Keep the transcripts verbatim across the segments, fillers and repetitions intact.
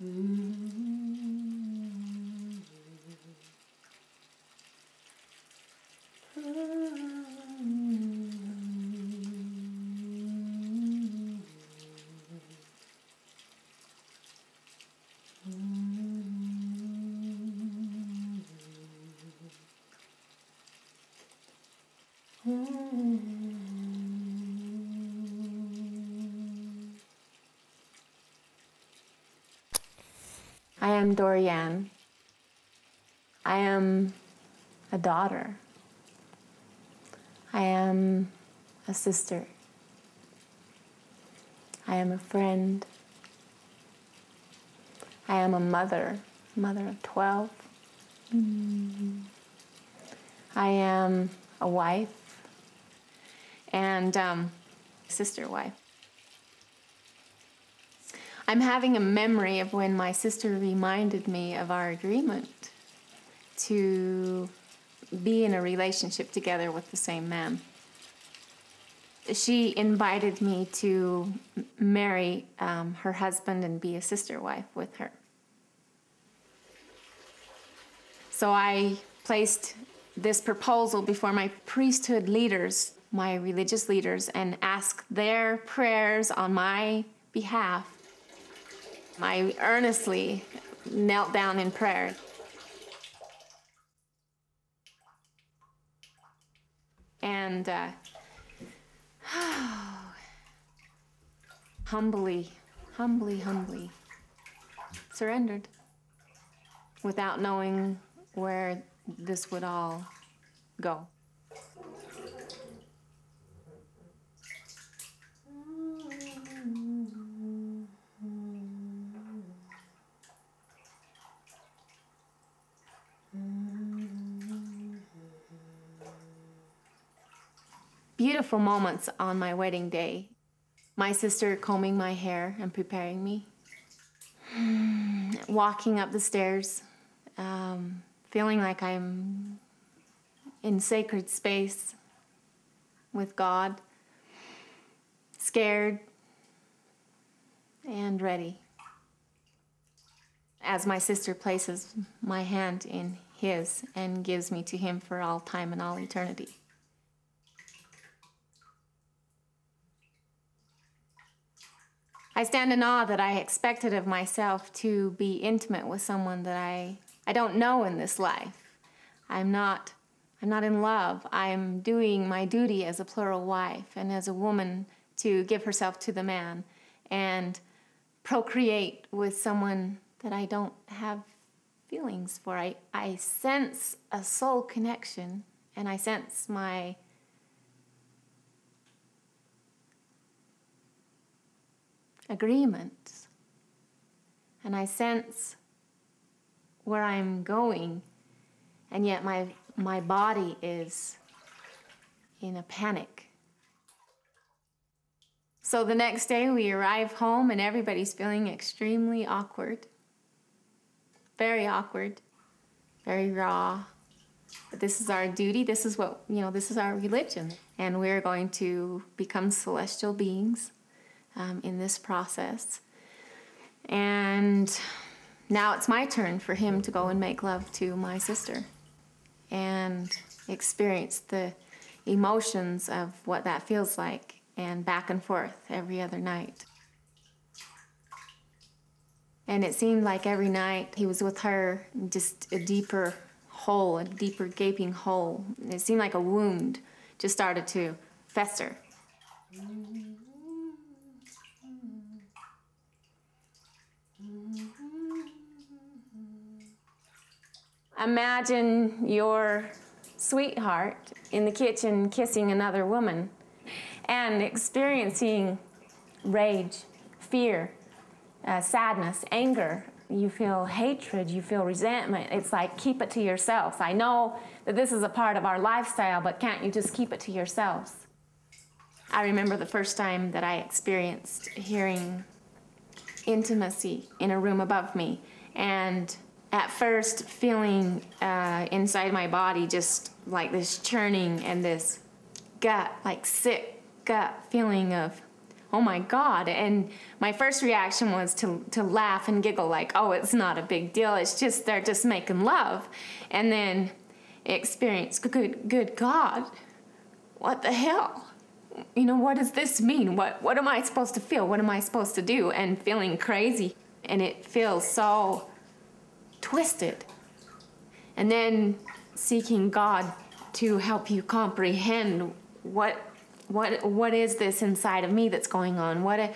I am DoriAnn. I am a daughter. I am a sister. I am a friend. I am a mother, mother of twelve. Mm-hmm. I am a wife and um, sister wife. I'm having a memory of when my sister reminded me of our agreement to be in a relationship together with the same man. She invited me to marry um, her husband and be a sister wife with her. So I placed this proposal before my priesthood leaders, my religious leaders, and asked their prayers on my behalf. I earnestly knelt down in prayer. And uh, humbly, humbly, humbly surrendered without knowing where this would all go. Beautiful moments on my wedding day. My sister combing my hair and preparing me. Walking up the stairs, um, feeling like I'm in sacred space with God. Scared and ready. As my sister places my hand in his and gives me to him for all time and all eternity. I stand in awe that I expected of myself to be intimate with someone that I, I don't know in this life. I'm not, I'm not in love. I'm doing my duty as a plural wife and as a woman to give herself to the man and procreate with someone that I don't have feelings for. I, I sense a soul connection, and I sense my agreement, and I sense where I'm going, and yet my my body is in a panic. So the next day we arrive home and everybody's feeling extremely awkward, very awkward, very raw. But this is our duty, this is what, you know, this is our religion, and we're going to become celestial beings Um, in this process. And now it's my turn for him to go and make love to my sister and experience the emotions of what that feels like, and back and forth every other night. And it seemed like every night he was with her, just a deeper hole, a deeper gaping hole. It seemed like a wound just started to fester. Imagine your sweetheart in the kitchen kissing another woman and experiencing rage, fear, uh, sadness, anger. You feel hatred, you feel resentment. It's like, keep it to yourselves. I know that this is a part of our lifestyle, but can't you just keep it to yourselves? I remember the first time that I experienced hearing intimacy in a room above me, and at first feeling uh, inside my body just like this churning and this gut, like sick gut feeling of oh my God. And my first reaction was to, to laugh and giggle like, oh, it's not a big deal. It's just, they're just making love. And then experience, good, good God, what the hell? You know, what does this mean? What, what am I supposed to feel? What am I supposed to do? And feeling crazy. And it feels so twisted. And then seeking God to help you comprehend what what what is this inside of me that's going on? What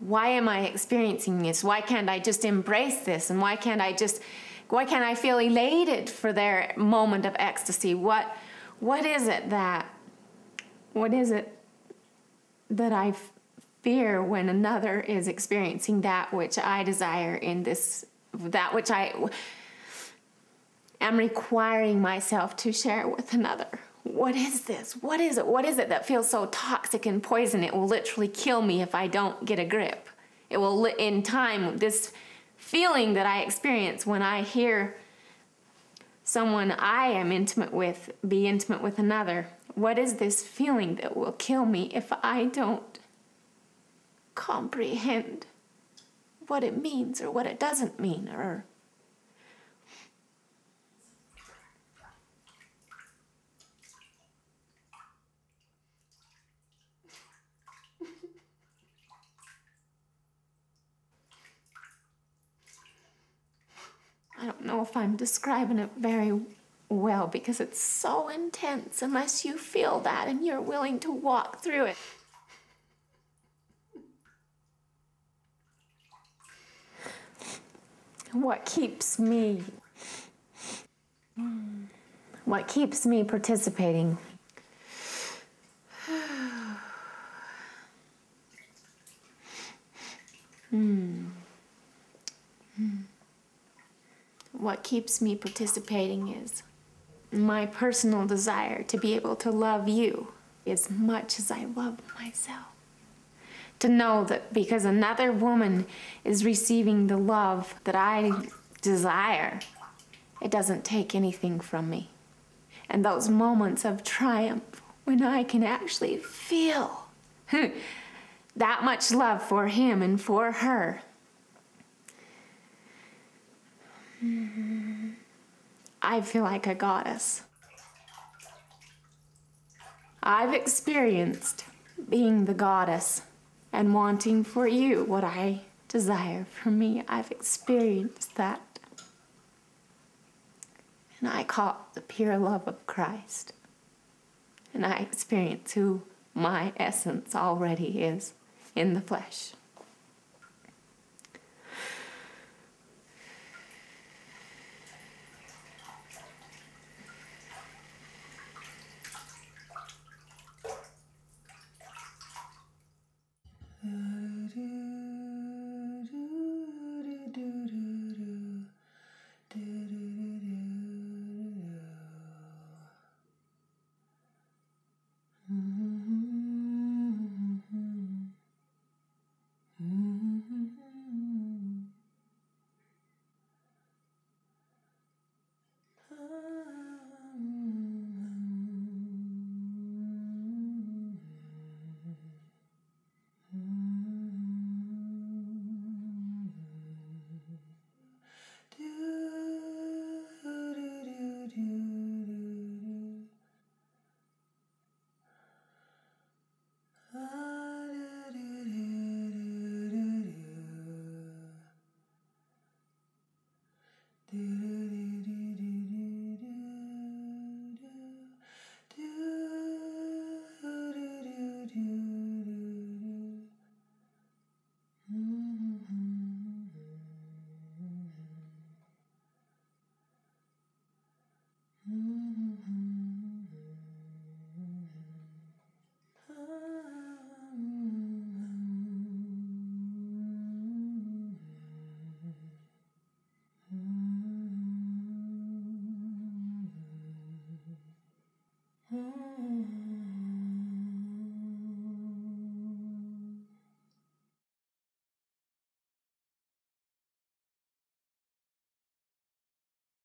why am I experiencing this? Why can't I just embrace this? And why can't I just why can't I feel elated for their moment of ecstasy? What what is it that what is it that I fear when another is experiencing that which I desire in this, that which I am requiring myself to share with another? What is this? What is it? What is it that feels so toxic and poison? It will literally kill me if I don't get a grip. It will, in time, this feeling that I experience when I hear someone I am intimate with be intimate with another, what is this feeling that will kill me if I don't comprehend what it means or what it doesn't mean? Or I don't know if I'm describing it very well because it's so intense unless you feel that and you're willing to walk through it. What keeps me, what keeps me participating? Hmm. What keeps me participating is my personal desire to be able to love you as much as I love myself. To know that because another woman is receiving the love that I desire, it doesn't take anything from me. And those moments of triumph when I can actually feel that much love for him and for her. I feel like a goddess. I've experienced being the goddess and wanting for you what I desire for me. I've experienced that. And I caught the pure love of Christ. And I experience who my essence already is in the flesh.